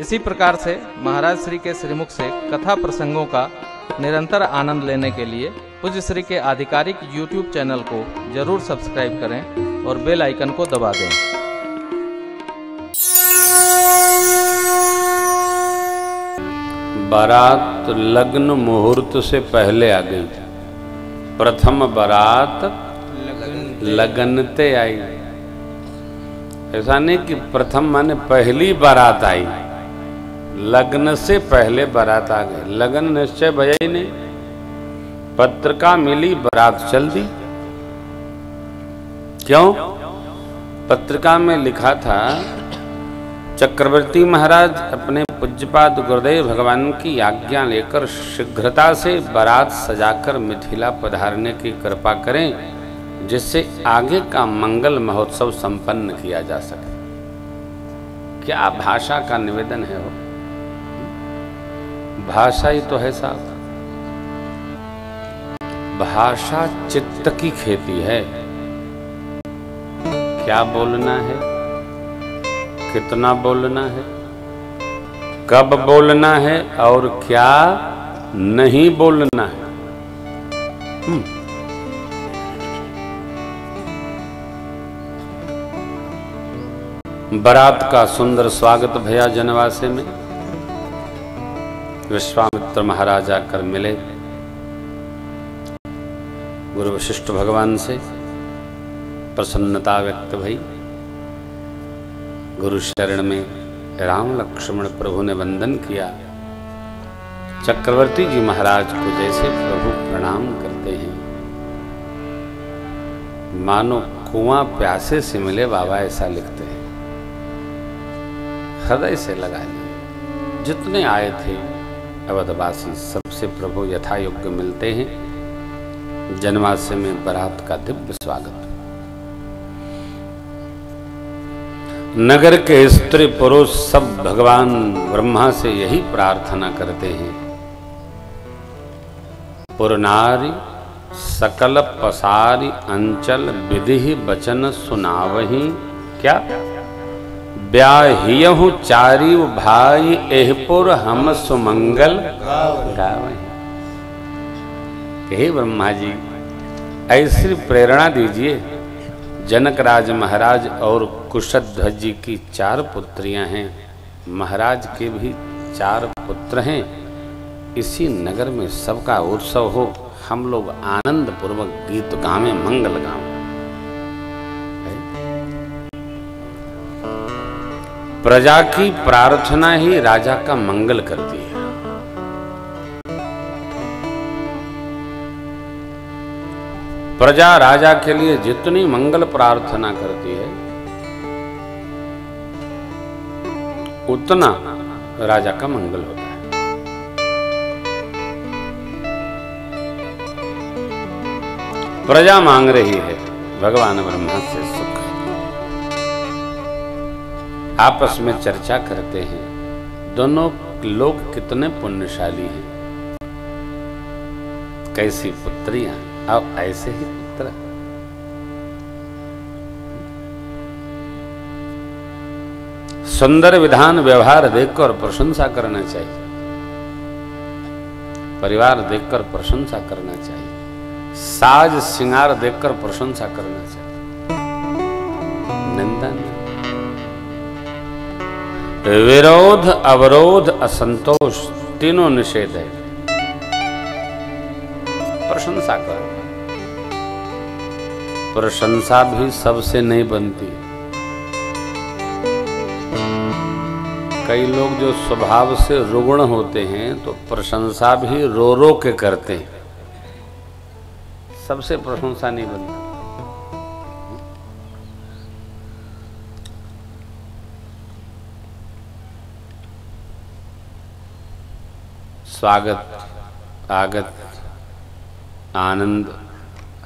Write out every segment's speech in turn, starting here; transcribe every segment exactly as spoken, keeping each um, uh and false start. इसी प्रकार से महाराज श्री के श्रीमुख से कथा प्रसंगों का निरंतर आनंद लेने के लिए पूज्य श्री के आधिकारिक यूट्यूब चैनल को जरूर सब्सक्राइब करें और बेल आइकन को दबा दें। बारात लग्न मुहूर्त से पहले आ गई। प्रथम बारात लगनते आई। ऐसा नहीं कि प्रथम माने पहली बारात आई, लग्न से पहले बारात आ गई। लगन निश्चय भया ही नहीं, पत्रिका मिली बारात चल दी। क्यों? पत्रिका में लिखा था चक्रवर्ती महाराज अपने पूज्यपाद गुरुदेव भगवान की आज्ञा लेकर शीघ्रता से बारात सजाकर मिथिला पधारने की कृपा करें, जिससे आगे का मंगल महोत्सव संपन्न किया जा सके। क्या भाषा का निवेदन है वो? भाषा ही तो है साहब। भाषा चित्त की खेती है। क्या बोलना है, कितना बोलना है, कब बोलना है और क्या नहीं बोलना है। बारात का सुंदर स्वागत भया जनवासे में। विश्वामित्र महाराज आकर मिले गुरु वशिष्ठ भगवान से, प्रसन्नता व्यक्त भई। गुरु शरण में राम लक्ष्मण प्रभु ने वंदन किया। चक्रवर्ती जी महाराज को जैसे प्रभु प्रणाम करते हैं, मानो कुआं प्यासे से मिले बाबा, ऐसा लिखते हैं। हृदय से लगा लिया। जितने आए थे अवधवासी, सबसे प्रभु यथा योग्य मिलते हैं। जनवासे में बारात का दिव्य स्वागत। नगर के स्त्री पुरुष सब भगवान ब्रह्मा से यही प्रार्थना करते हैं। पुरनारी सकल पसारी अंचल विधि बचन सुनावही। क्या ब्याहियहु चारिव भाई एहपुर हम सुमंगल गावही। हे ब्रह्मा जी, ऐसी प्रेरणा दीजिए। जनक राज महाराज और कुशध्वज जी की चार पुत्रियां हैं, महाराज के भी चार पुत्र हैं। इसी नगर में सबका उत्सव हो, हम लोग आनंद पूर्वक गीत गावें, मंगल गावें। प्रजा की प्रार्थना ही राजा का मंगल करती है। प्रजा राजा के लिए जितनी मंगल प्रार्थना करती है, उतना राजा का मंगल होता है। प्रजा मांग रही है भगवान ब्रह्मा से सुख। आपस में चर्चा करते हैं दोनों लोग कितने पुण्यशाली हैं, कैसी पुत्रियां अब ऐसे ही पुत्र। सुंदर विधान व्यवहार देखकर प्रशंसा करना चाहिए, परिवार देखकर प्रशंसा करना चाहिए, साज श्रृंगार देखकर प्रशंसा करना चाहिए। निंदन, विरोध, अवरोध, असंतोष, तीनों निषेध है। प्रशंसा कर, प्रशंसा भी सबसे नहीं बनती। कई लोग जो स्वभाव से रुग्ण होते हैं, तो प्रशंसा भी रो रो के करते हैं। सबसे प्रशंसा नहीं बनती। स्वागत, आगत, आनंद,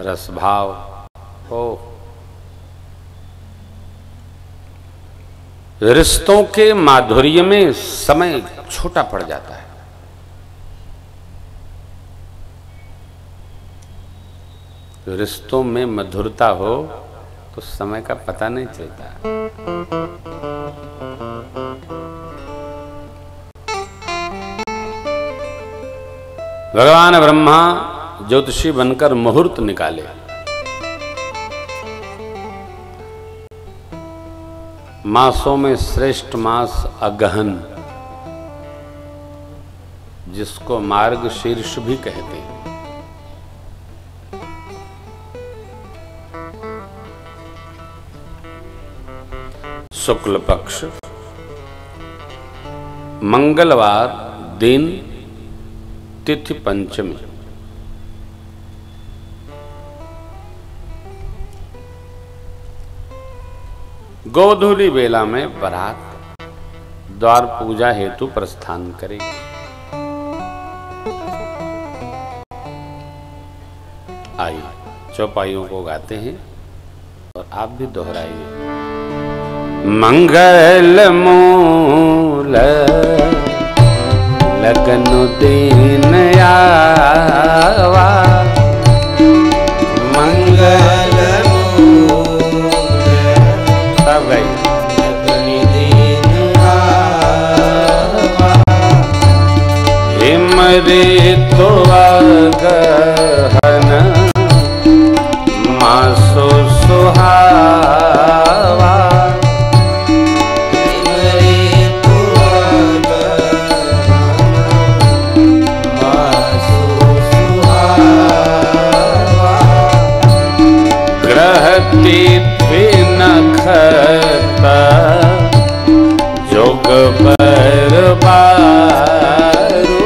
रसभाव हो। रिश्तों के माधुर्य में समय छोटा पड़ जाता है। रिश्तों में मधुरता हो तो समय का पता नहीं चलता। भगवान ब्रह्मा ज्योतिषी बनकर मुहूर्त निकाले। मासों में श्रेष्ठ मास अगहन, जिसको मार्ग शीर्ष भी कहते हैं। शुक्ल पक्ष मंगलवार दिन, तिथि पंचमी। गोधूली बेला में बारात द्वार पूजा हेतु प्रस्थान करेगी। आइए चौपाइयों को गाते हैं और आप भी दोहराइए। मंगल मूल लगनु दीन आवा, मंगल मूल सब लगनु दीन आवा, इमृत अगहन मासो सुहावा, खता जोग पर बारू,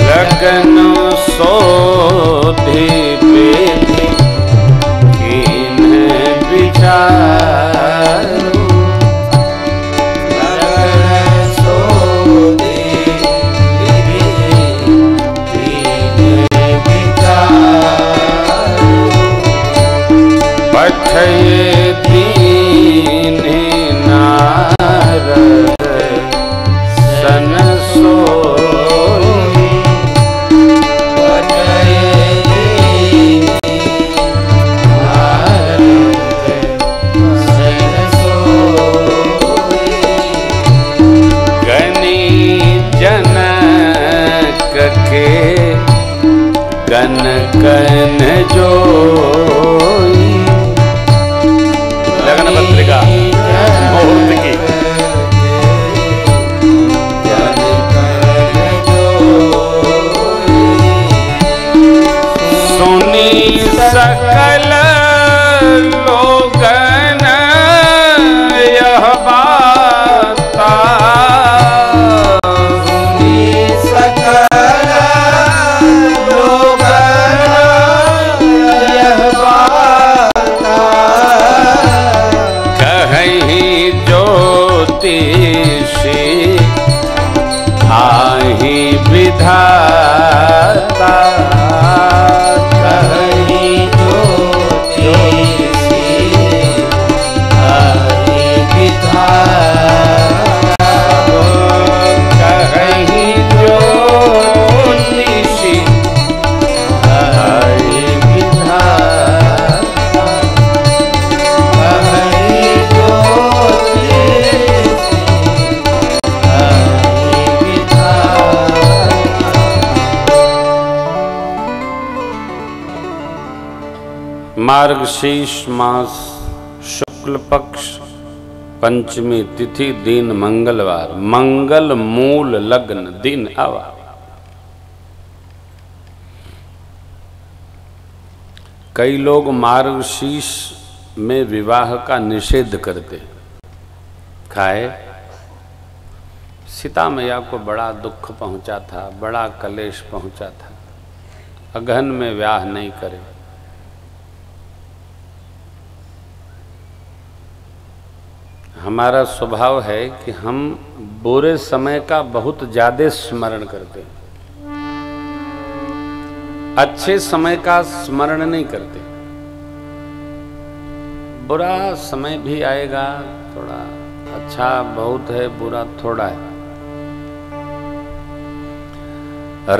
लगन सोधि पे कीन विचार, गन गन जोई, लगन पत्रिका मुहूर्त की। सुनी सकल लोगन यह बाता, आहि विधाता कहि ज्योतिषी आहि विधाता, कहि ज्योतिषी आहि विधाता, कहि ज्योतिषी मार्ग शीर्ष मास शुक्ल पक्ष पंचमी तिथि दिन मंगलवार, मंगल मूल लग्न दिन आवा। कई लोग मार्ग शीर्ष में विवाह का निषेध करते। खाए सीता मैया को बड़ा दुख पहुंचा था, बड़ा कलेश पहुंचा था, अगहन में विवाह नहीं करे। हमारा स्वभाव है कि हम बुरे समय का बहुत ज़्यादा स्मरण करते हैं, अच्छे समय का स्मरण नहीं करते। बुरा समय भी आएगा, थोड़ा अच्छा बहुत है, बुरा थोड़ा है।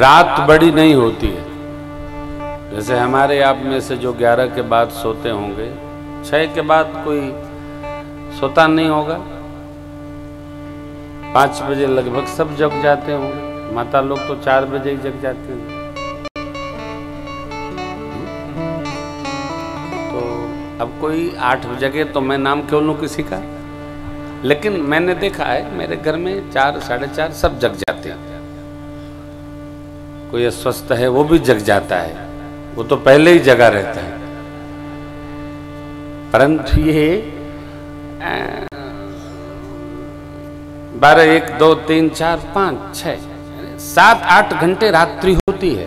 रात बड़ी नहीं होती है, जैसे हमारे आप में से जो ग्यारह के बाद सोते होंगे, छह के बाद कोई सोता नहीं होगा, पाँच बजे लगभग सब जग जाते होंगे। माता लोग तो चार बजे ही जग जाते हैं। तो अब कोई आठ जगे तो मैं नाम क्यों लूँ किसी का, लेकिन मैंने देखा है मेरे घर में चार साढ़े चार सब जग जाते हैं। कोई अस्वस्थ है वो भी जग जाता है, वो तो पहले ही जगा रहता है। परंतु ये बारह एक दो तीन चार पाँच छः सात आठ घंटे रात्रि होती है।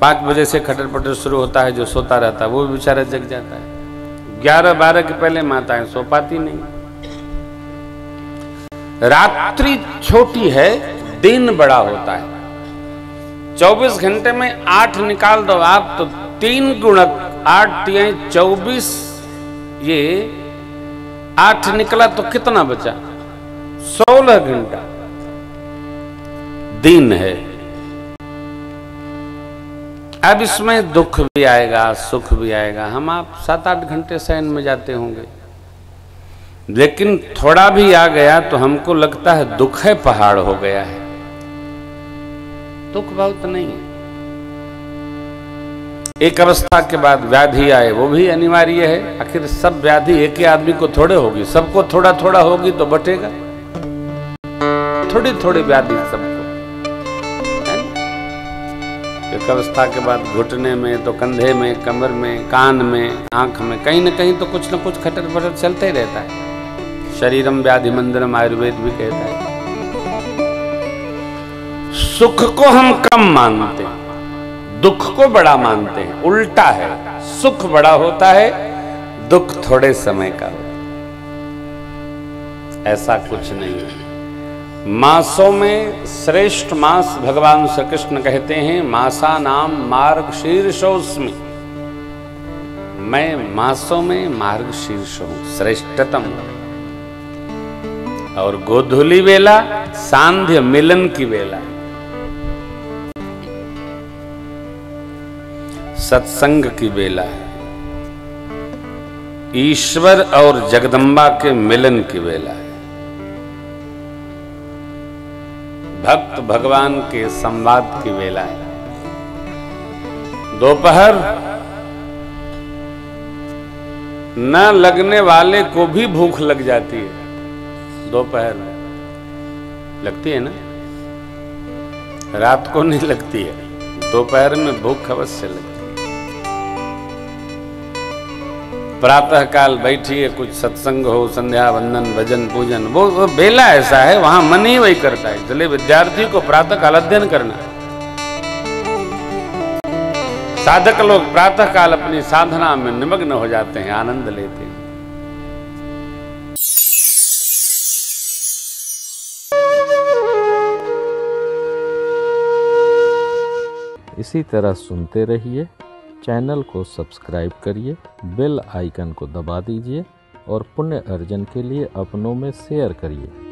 पाँच बजे से खटर पटर शुरू होता है, जो सोता रहता है वो भी बेचारा जग जाता है। ग्यारह बारह के पहले माताएं सो पाती नहीं। रात्रि छोटी है, दिन बड़ा होता है। चौबीस घंटे में आठ निकाल दो आप तो तीन गुणक आठ तिया चौबीस, ये आठ निकला तो कितना बचा? सोलह घंटा दिन है। अब इसमें दुख भी आएगा सुख भी आएगा। हम आप सात आठ घंटे शयन में जाते होंगे, लेकिन थोड़ा भी आ गया तो हमको लगता है दुख है पहाड़ हो गया है। दुख बहुत नहीं है। एक अवस्था के बाद व्याधि आए, वो भी अनिवार्य है। आखिर सब व्याधि एक ही आदमी को थोड़े होगी, सबको थोड़ा थोड़ा होगी तो बटेगा। थोड़ी थोड़ी व्याधि सबको। एक अवस्था के बाद घुटने में तो कंधे में, कमर में, कान में, आंख में, कहीं ना कहीं तो कुछ ना कुछ खटर पटर चलता ही रहता है। शरीरम व्याधि मंदिरम आयुर्वेद भी कहता है। सुख को हम कम मानते हैं, दुख को बड़ा मानते हैं। उल्टा है, सुख बड़ा होता है, दुख थोड़े समय का होता है। ऐसा कुछ नहीं है। मासों में श्रेष्ठ मास भगवान श्री कृष्ण कहते हैं मासा नाम मार्ग शीर्षोस्मि। मैं मासों में मार्ग शीर्ष हूं, श्रेष्ठतम। और गोधूली वेला सांध्य मिलन की वेला। सत्संग की बेला है, ईश्वर और जगदम्बा के मिलन की बेला है, भक्त भगवान के संवाद की बेला है। दोपहर न लगने वाले को भी भूख लग जाती है। दोपहर लगती है ना, रात को नहीं लगती है। दोपहर में भूख अवश्य लगती है। प्रातःकाल बैठिए, कुछ सत्संग हो, संध्या वंदन, भजन पूजन, वो, वो बेला ऐसा है वहां मन ही वही करता है। इसलिए विद्यार्थी को प्रातःकाल अध्ययन करना है। साधक लोग प्रातःकाल अपनी साधना में निमग्न हो जाते हैं, आनंद लेते हैं। इसी तरह सुनते रहिए, चैनल को सब्सक्राइब करिए, बेल आइकन को दबा दीजिए और पुण्य अर्जन के लिए अपनों में शेयर करिए।